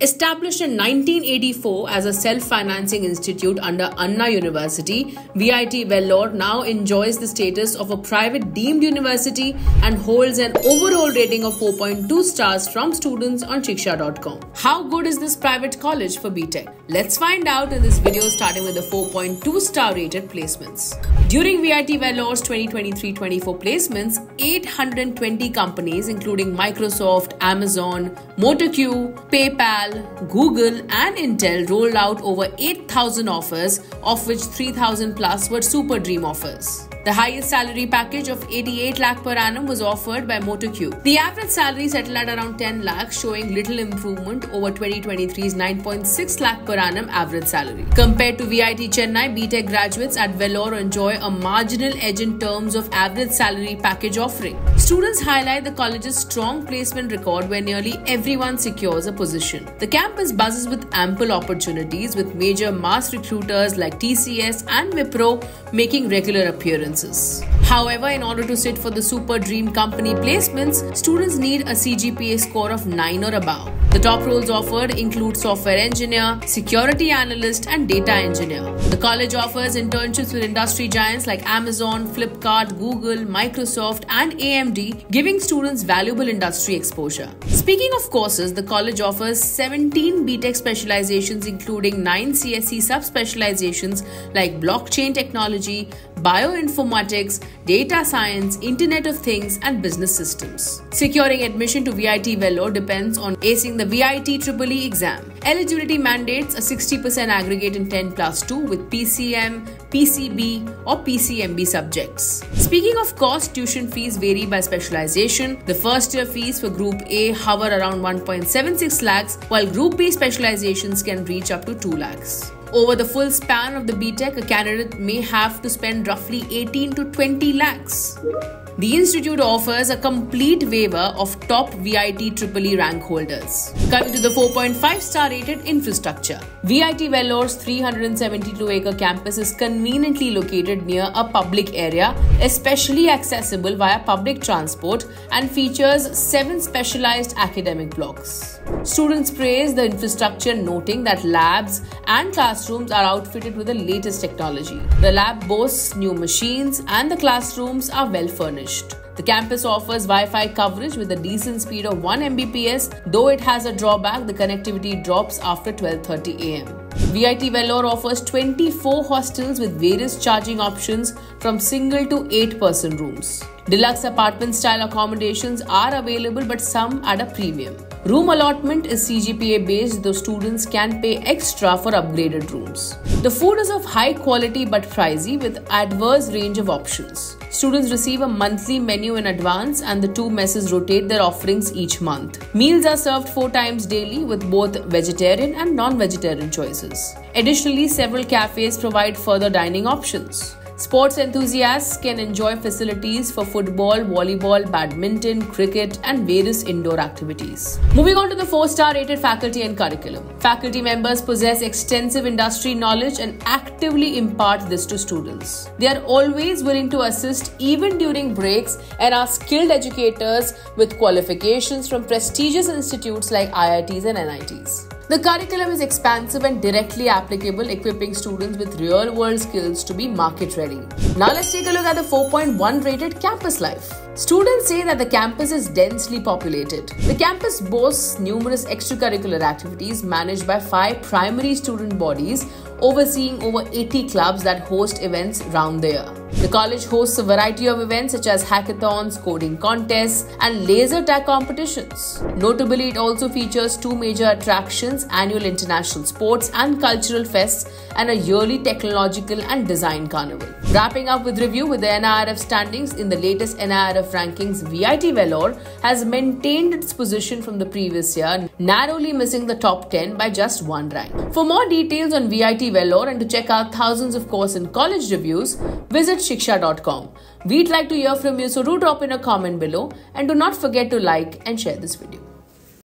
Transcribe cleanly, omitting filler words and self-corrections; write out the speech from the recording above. Established in 1984 as a self-financing institute under Anna University, VIT Vellore now enjoys the status of a private deemed university and holds an overall rating of 4.2 stars from students on shiksha.com. How good is this private college for BTech? Let's find out in this video, starting with the 4.2 star rated placements. During VIT Vellore's 2023-24 placements, 820 companies including Microsoft, Amazon, MotorQ, PayPal, Google and Intel rolled out over 8,000 offers, of which 3,000 plus were super dream offers. The highest salary package of 88 lakh per annum was offered by MotorQ. The average salary settled at around 10 lakh, showing little improvement over 2023's 9.6 lakh per annum average salary. Compared to VIT Chennai, BTech graduates at Vellore enjoy a marginal edge in terms of average salary package offering. Students highlight the college's strong placement record where nearly everyone secures a position. The campus buzzes with ample opportunities, with major mass recruiters like TCS and Wipro making regular appearances. However, in order to sit for the super dream company placements, students need a CGPA score of 9 or above. The top roles offered include software engineer, security analyst and data engineer. The college offers internships with industry giants like Amazon, Flipkart, Google, Microsoft and AMD, giving students valuable industry exposure. Speaking of courses, the college offers 17 BTech specializations including 9 CSE sub-specializations like blockchain technology, bioinformatics, data science, Internet of Things and business systems. Securing admission to VIT Vellore depends on acing the VITEEE exam. Eligibility mandates a 60% aggregate in 10+2 with PCM, PCB or PCMB subjects. Speaking of cost, tuition fees vary by specialization. The first year fees for Group A hover around 1.76 lakhs while Group B specializations can reach up to 2 lakhs. Over the full span of the BTech, a candidate may have to spend roughly 18 to 20 lakhs. The institute offers a complete waiver of top VITEEE rank holders. Coming to the 4.5 star rated infrastructure. VIT Vellore's 372-acre campus is conveniently located near a public area, especially accessible via public transport, and features 7 specialized academic blocks. Students praise the infrastructure, noting that labs and classrooms are outfitted with the latest technology. The lab boasts new machines and the classrooms are well furnished. The campus offers Wi-Fi coverage with a decent speed of 1 Mbps, though it has a drawback: the connectivity drops after 12:30 am. VIT Vellore offers 24 hostels with various charging options from single to 8-person rooms. Deluxe apartment-style accommodations are available, but some at a premium. Room allotment is CGPA based, though students can pay extra for upgraded rooms. The food is of high quality but pricey, with adverse range of options. Students receive a monthly menu in advance and the two messes rotate their offerings each month. Meals are served 4 times daily with both vegetarian and non-vegetarian choices. Additionally, several cafes provide further dining options. Sports enthusiasts can enjoy facilities for football, volleyball, badminton, cricket and various indoor activities. Moving on to the 4-star rated faculty and curriculum. Faculty members possess extensive industry knowledge and actively impart this to students. They are always willing to assist even during breaks and are skilled educators with qualifications from prestigious institutes like IITs and NITs. The curriculum is expansive and directly applicable, equipping students with real-world skills to be market-ready. Now let's take a look at the 4.1 rated campus life. Students say that the campus is densely populated. The campus boasts numerous extracurricular activities managed by 5 primary student bodies, overseeing over 80 clubs that host events round the year. The college hosts a variety of events such as hackathons, coding contests, and laser tag competitions. Notably, it also features 2 major attractions: annual international sports and cultural fests, and a yearly technological and design carnival. Wrapping up with review with the NIRF standings. In the latest NIRF rankings, VIT Vellore has maintained its position from the previous year, narrowly missing the top 10 by just 1 rank. For more details on VIT Vellore and to check out thousands of course and college reviews, visit shiksha.com. We'd like to hear from you, so do drop in a comment below and do not forget to like and share this video.